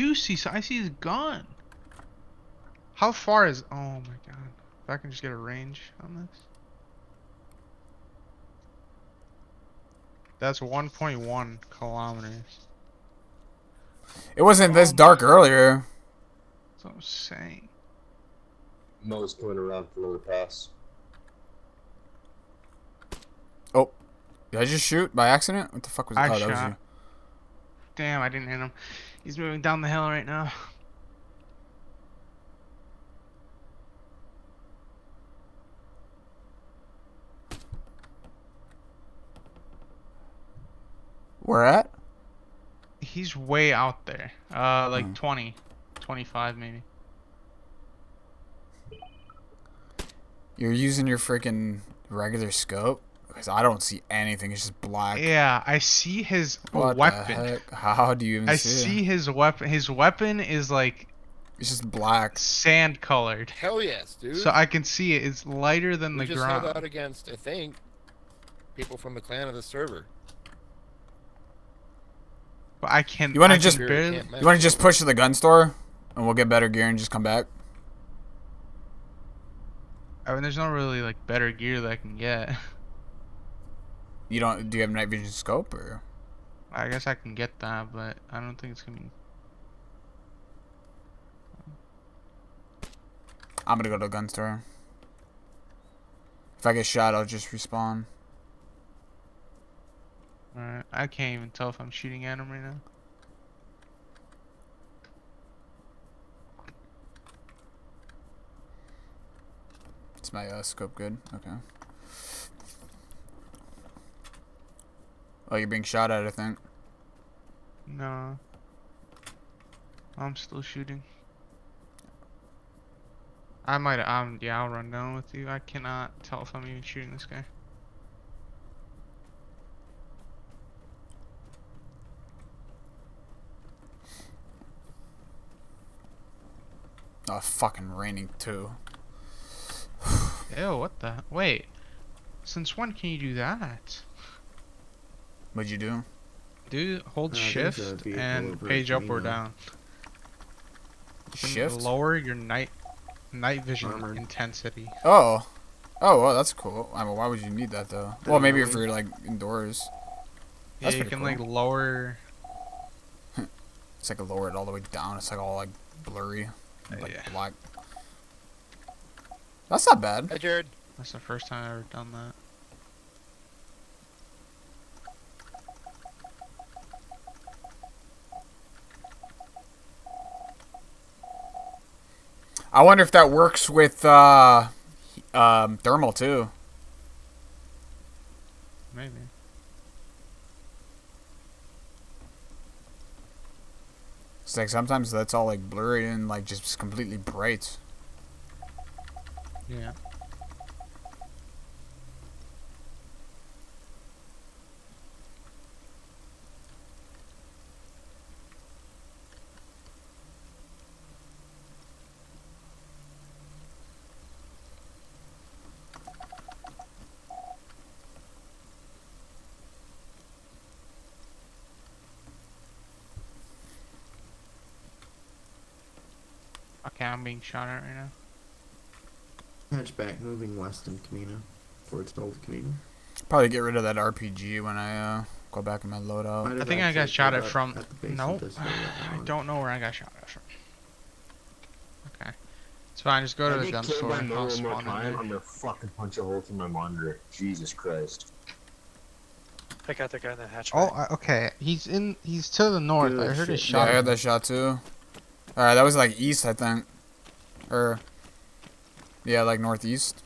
do see, I see his gun. How far is, oh my god. If I can just get a range on this. That's 1.1 kilometers. It wasn't this dark earlier. That's what I'm saying. Mo's coming around for another pass. Oh. Did I just shoot by accident? What the fuck was that? Oh, that was you. Damn, I didn't hit him. He's moving down the hill right now. Where at? He's way out there. Like 20, 25 maybe. You're using your freaking regular scope? Because I don't see anything. It's just black. Yeah, I see his weapon. How do you even see it? I see his weapon. His weapon is like... It's just black. Sand colored. Hell yes, dude. So I can see it. It's lighter than the ground. We just held out against, I think, people from the clan of the server. But I can't... You want to just push to the gun store? And we'll get better gear and just come back? I mean, there's not really, like, better gear that I can get. You don't? Do you have night vision scope or? I guess I can get that, but I don't think it's gonna be. I'm gonna go to the gun store. If I get shot, I'll just respawn. All right, I can't even tell if I'm shooting at him right now. Is my scope good? Okay. Oh, you're being shot at, I think. No. I'm still shooting. I might, yeah, I'll run down with you. I cannot tell if I'm even shooting this guy. Oh, it's fucking raining too. Ew, what the? Wait. Since when can you do that? What'd you do? Dude, hold shift and page up or down. Shift? Lower your night vision intensity. Oh. Oh, well, that's cool. I mean, why would you need that, though? Well, maybe if you're, like, indoors. Yeah, you can, like, lower... It's like lower it all the way down. It's, like, all, like, blurry. Like, black. That's not bad. Hey, Jared. That's the first time I've ever done that. I wonder if that works with thermal too. Maybe. It's like sometimes that's all like blurry and like just completely bright. Yeah. Okay, I'm being shot at right now. Hatchback moving west in Camino, towards Old Camino. Probably get rid of that RPG when I go back in my loadout. I think I got shot at from. Nope. I don't know where I got shot at from. Okay, it's fine. Just go to the gun store and I'll spawn in. I'm gonna fucking punch a hole through my monitor. Jesus Christ. I got the guy in that hatchback. Oh, okay. He's in. He's to the north. I heard his shot. Yeah, I heard that shot too. Alright, that was like east, I think. Or, yeah, like northeast.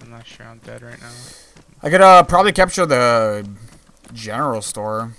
I'm not sure, I'm dead right now. I could probably capture the general store.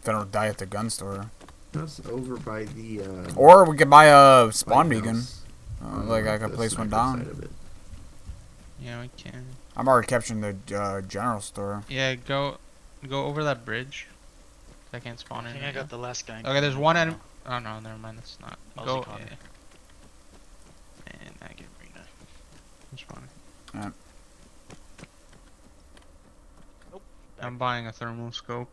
If I don't die at the gun store. That's over by the... Or we could buy a spawn beacon. Like I could place one down. Yeah, we can. I'm already capturing the general store. Yeah, go over that bridge. I can't spawn in. I think I got the last guy. Okay, there's one enemy. Oh no, never mind. That's not. Go. Yeah. And I get Rena. I'm spawning. Alright. Nope. I'm buying a thermal scope.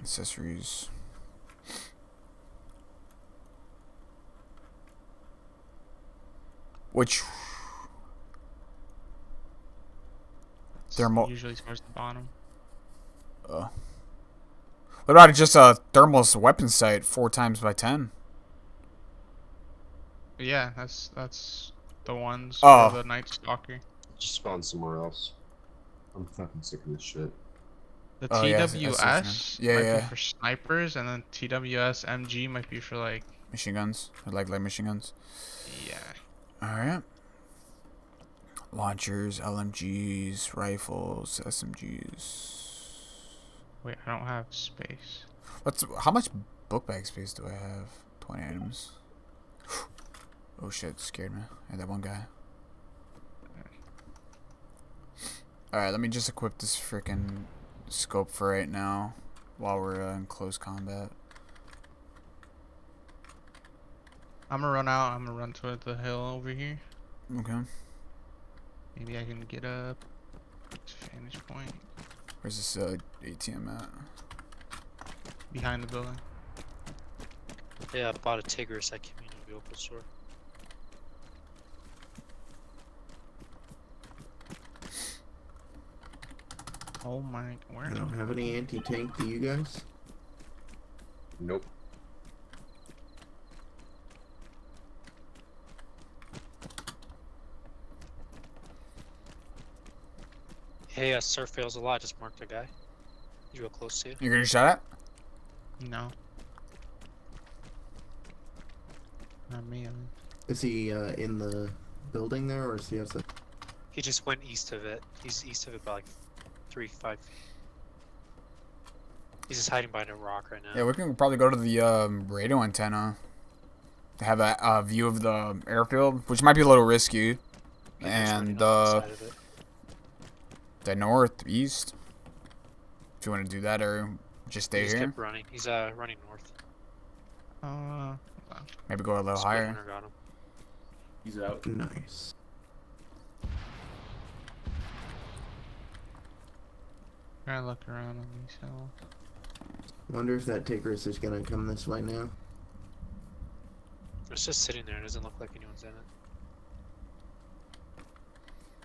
Accessories. Which thermal usually towards the bottom. What about just a thermal's weapon sight 4x by 10? Yeah, that's the ones for the Night Stalker. Just spawn somewhere else. I'm fucking sick of this shit. The TWS might be for snipers, and then TWS MG might be for like machine guns. I like light machine guns. Yeah. Alright. Launchers, LMGs, rifles, SMGs. Wait, I don't have space. How much book bag space do I have? 20 items. Oh shit, scared me. I had that one guy. Alright, let me just equip this freaking scope for right now while we're in close combat. I'm gonna run out. I'm gonna run toward the hill over here. Okay. Maybe I can get up. Vantage point. Where's this ATM at? Behind the building. Yeah, I bought a Tigris at Community Open Store. Oh my! Where? I don't have any anti-tank. Do you guys? Nope. Hey, Surf fails a lot. Just marked a guy. He's real close to you. You're gonna shot at? No. Not me. I mean. Is he in the building there, or is he outside? He just went east of it. He's east of it by like 3-5 feet. He's just hiding behind a rock right now. Yeah, we can probably go to the radio antenna to have a view of the airfield, which might be a little risky. And the northeast. If you want to do that, or just stay here. He kept running. He's running north. Maybe go a little higher. Got him. He's out. Nice. I look around on these hills. Wonder if that Tigris is gonna come this way now. It's just sitting there. It doesn't look like anyone's in it.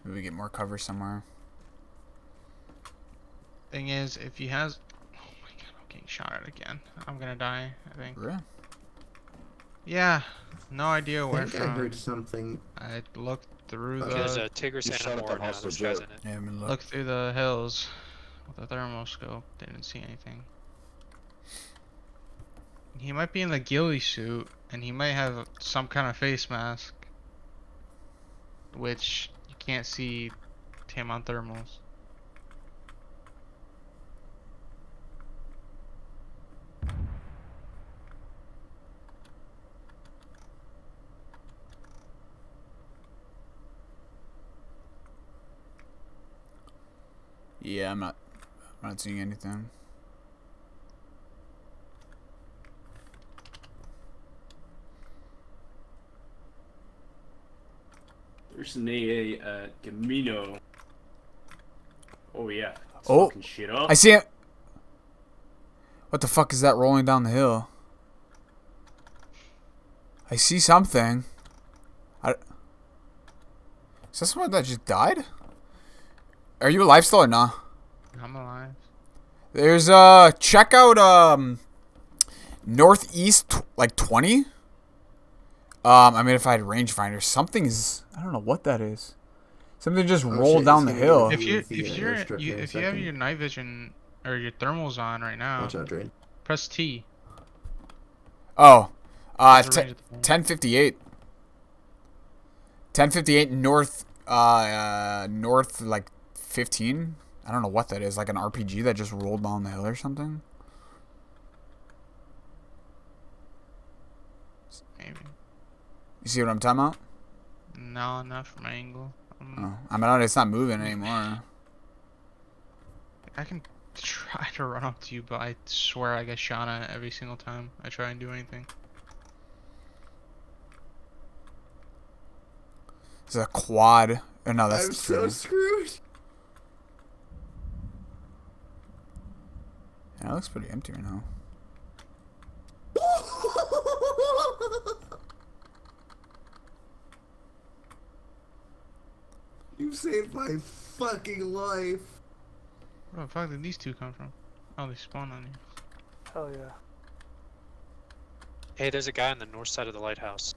Maybe we get more cover somewhere. Thing is, if he has... Oh my god, I'm getting shot at again. I'm gonna die, I think. Really? Yeah. No idea where from. I heard something. I looked through the... There's a Tigris and a ward now. There's guys in it. Yeah, look through the hills with the thermal scope. Didn't see anything. He might be in the ghillie suit, and he might have some kind of face mask, which you can't see him on thermals. Yeah, I'm not seeing anything. There's an AA at Camino. Oh yeah. Oh, shit up. I see it. What the fuck is that rolling down the hill? I see something. Is that someone that just died? Are you alive still or nah? I'm alive. There's check out northeast like 20. I mean, if I had rangefinder, something is, I don't know what that is. Something just rolled down the hill. If you have your night vision or your thermals on right now, watch out, Drain. Press T. Oh, 10:58. 10:58 north, north like 15? I don't know what that is, like an RPG that just rolled down the hill or something? Maybe. You see what I'm talking about? No, not from my angle. I mean, it's not moving anymore. I can try to run up to you, but I swear I get shot at every single time I try and do anything. This is a quad. Oh, no, that's I'm so screwed. That looks pretty empty right now. You saved my fucking life. Where the fuck did these two come from? Oh, they spawned on you. Hell yeah. Hey, there's a guy on the north side of the lighthouse.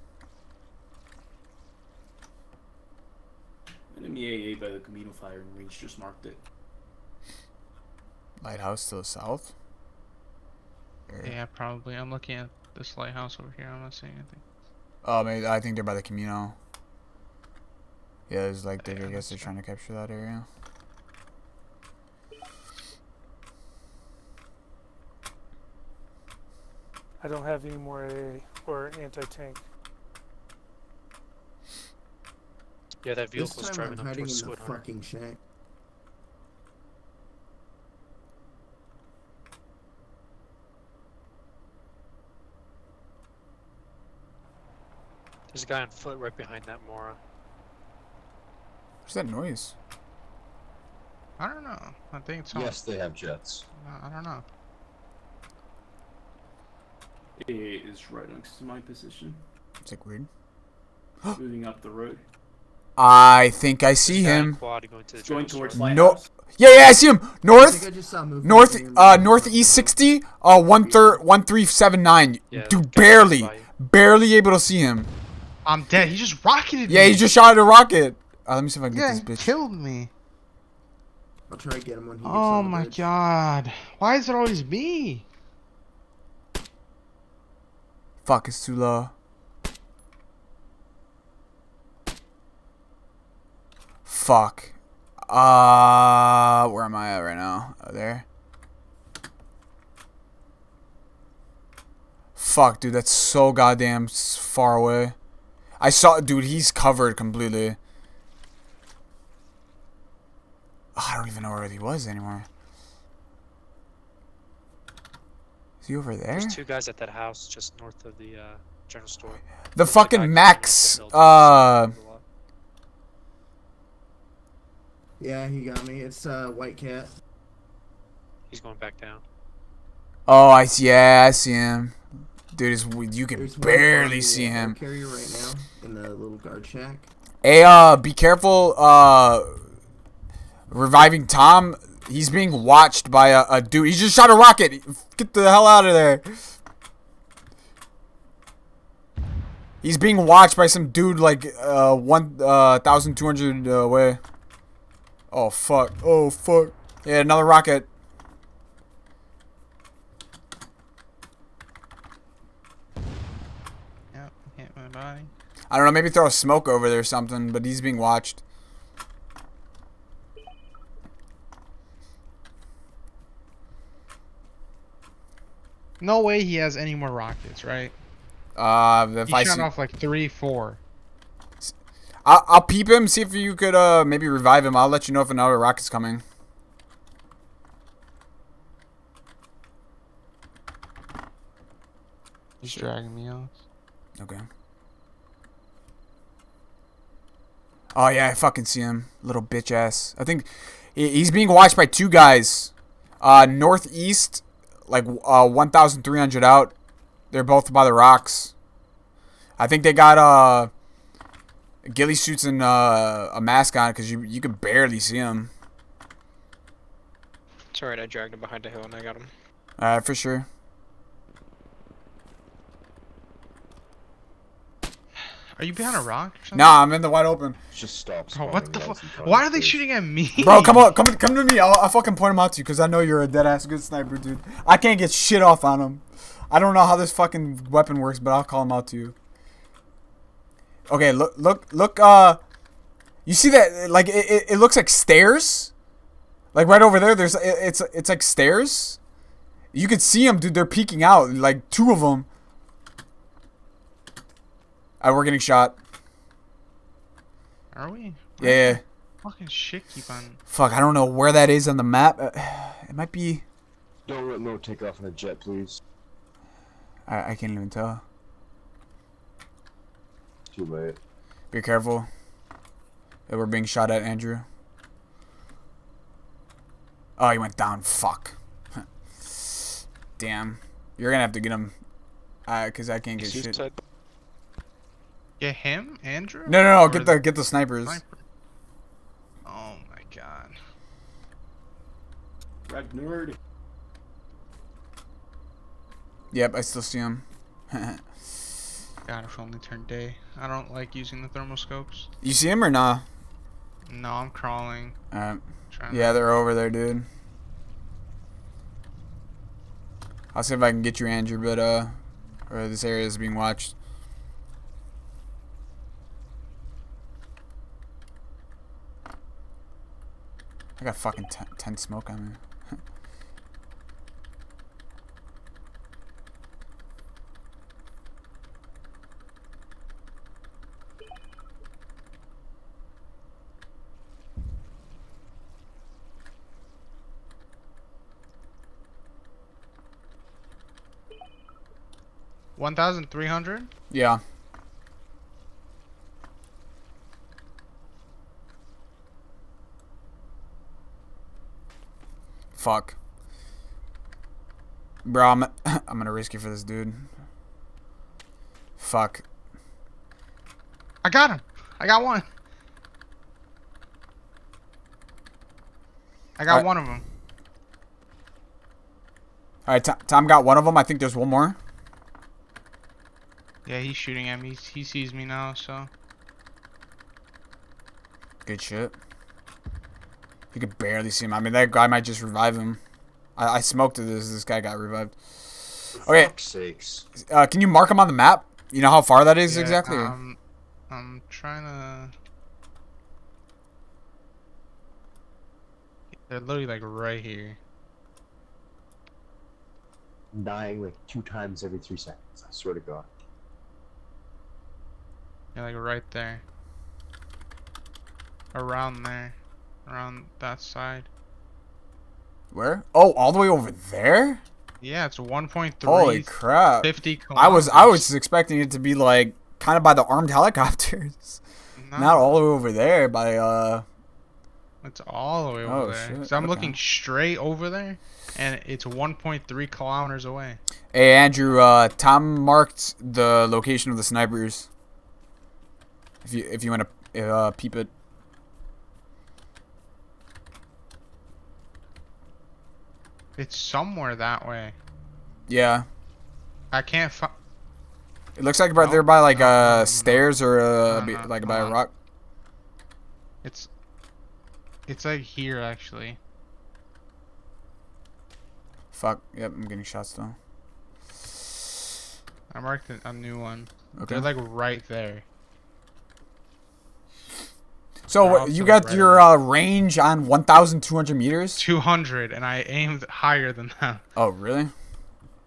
Enemy AA by the Camino firing range just marked it. Lighthouse to the south? Or... yeah, probably. I'm looking at this lighthouse over here. I'm not seeing anything. Oh, maybe I think they're by the Camino. Yeah, there's like, I guess they're trying to capture that area. I don't have any more AA or anti-tank. Yeah, that vehicle's driving up towards Squid Hunter. Fucking shack. There's a guy on foot right behind that Mora. What's that noise? I don't know. I think it's... yes, they have jets. I don't know. It is right next to my position. It's like weird. Moving up the road. I think I see him. No. Yeah, yeah, I see him. North. Northeast 60. 1379. Dude, barely able to see him. I'm dead. He just rocketed me. Yeah, he just shot at a rocket. Let me see if I can get this bitch. Killed me. I'll try to get him when he gets on the bridge. Oh my god. Why is it always me? Fuck, it's too low. Fuck. Where am I at right now? Oh, there. Fuck, dude, that's so goddamn far away. I saw, dude, he's covered completely. I don't even know where he was anymore. Is he over there? There's two guys at that house just north of the general store. The fucking Max. Yeah, he got me. It's White Cat. He's going back down. Oh, I see. Yeah, I see him. Dude, you can barely see him. Carrier right now in the little guard shack. Hey, be careful. Reviving Tom. He's being watched by a dude. He just shot a rocket. Get the hell out of there. He's being watched by some dude like 1,200 away. Oh fuck, oh fuck. Yeah, another rocket. Yep, hit my body. I don't know, maybe throw a smoke over there or something, but he's being watched. No way he has any more rockets, right? If I shot off like 3, 4. I'll peep him, see if you could maybe revive him. I'll let you know if another rocket's coming. He's dragging me off. Okay. Oh, yeah, I fucking see him. Little bitch ass. I think he's being watched by two guys. Northeast, like 1,300 out. They're both by the rocks. I think they got... ghillie suits and a mask on because you can barely see him. It's alright, I dragged him behind a hill and I got him. Alright, for sure. Are you behind a rock or something? Nah, I'm in the wide open. Just stop. Oh, what the fuck? Why are they shooting at me? Bro, come on, come to me. I'll fucking point him out to you because I know you're a dead ass good sniper, dude. I can't get shit off on him. I don't know how this fucking weapon works, but I'll call him out to you. Okay, look, you see that, like, it looks like stairs? Like, right over there, it's like stairs? You can see them, dude, they're peeking out, like, two of them. Alright, we're getting shot. Are we? Yeah. Fucking shit keep on... Fuck, I don't know where that is on the map. It might be... No, take off on the jet, please. I can't even tell. Too late. Be careful. We're being shot at, Andrew. Oh, he went down. Fuck. Damn. You're gonna have to get him. Cause I can't get shit. Yeah, him? Andrew? No, get the snipers. Sniper? Oh my god. Ragnard. Yep, I still see him. God, if only turned day. I don't like using the thermoscopes. You see him or nah? No, I'm crawling. Yeah, they're over there, dude. I'll see if I can get you, Andrew, but or this area is being watched. I got fucking 10 smoke on me. $1,300? Yeah. Fuck. Bro, I'm gonna risk you for this dude. Fuck. I got him. I got one. I got one of them. Alright, Tom got one of them. I think there's one more. Yeah, he's shooting at me. He sees me now, so. Good shit. You could barely see him. I mean, that guy might just revive him. I smoked this. This guy got revived. Okay. For fuck's sakes. Can you mark him on the map? You know how far that is exactly? I'm trying to... They're literally like right here. I'm dying like 2 times every 3 seconds. I swear to God. Yeah, like right there. Around there. Around that side. Where? Oh, all the way over there? Yeah, it's 1.3. Holy crap. 50 kilometers. I was expecting it to be like kind of by the armed helicopters. No. Not all the way over there by it's all the way over there. Shit. So I'm looking straight over there and it's 1.3 kilometers away. Hey Andrew, Tom marked the location of the snipers. If you want to peep it. It's somewhere that way. Yeah. I can't find. It looks like they're by like stairs or like by a rock. It's like here actually. Fuck. Yep, I'm getting shots though. I marked a new one. Okay. They're like right there. So you got your range on 1,200 meters? 200, and I aimed higher than that. Oh, really?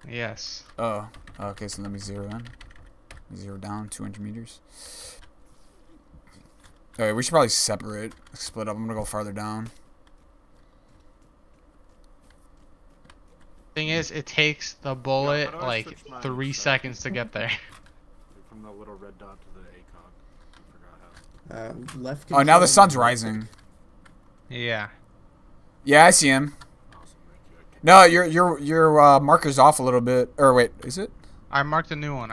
Yes. Oh, okay, so let me zero in. Zero down, 200 meters. Alright, we should probably separate, split up. I'm gonna go farther down. Thing is, it takes the bullet like 3 seconds to get there. From the little red dot to the ACOG. Left. Oh, now the sun's rising. Yeah. Yeah, I see him. No, your marker's off a little bit. Or wait, is it? I marked a new one.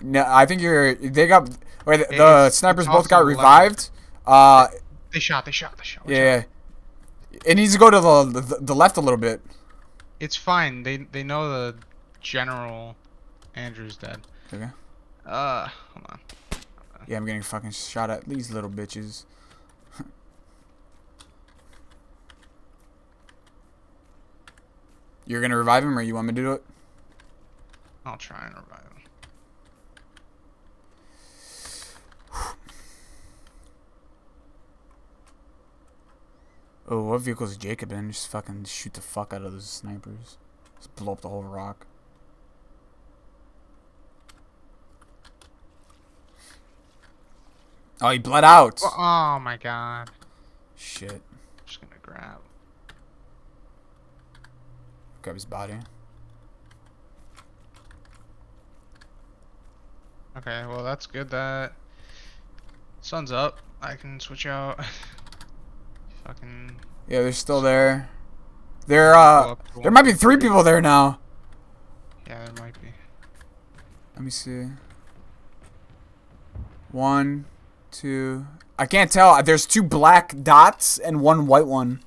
No, I think they got. Wait, the snipers both got revived. They shot. Yeah. It needs to go to the left a little bit. It's fine. They know the general. Andrew's dead. Okay. Hold on. Yeah, I'm getting fucking shot at, these little bitches. You're gonna revive him or you want me to do it? I'll try and revive him. Oh, what vehicle is Jacob in? Just fucking shoot the fuck out of those snipers. Just blow up the whole rock. Oh, he bled out. Oh, my God. Shit. I'm just going to grab his body. Okay, well, that's good that sun's up. I can switch out. Fucking. Yeah, they're still there. There might be 3 people there now. Let me see. 1, 2. I can't tell. There's two black dots and one white one.